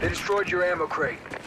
They destroyed your ammo crate.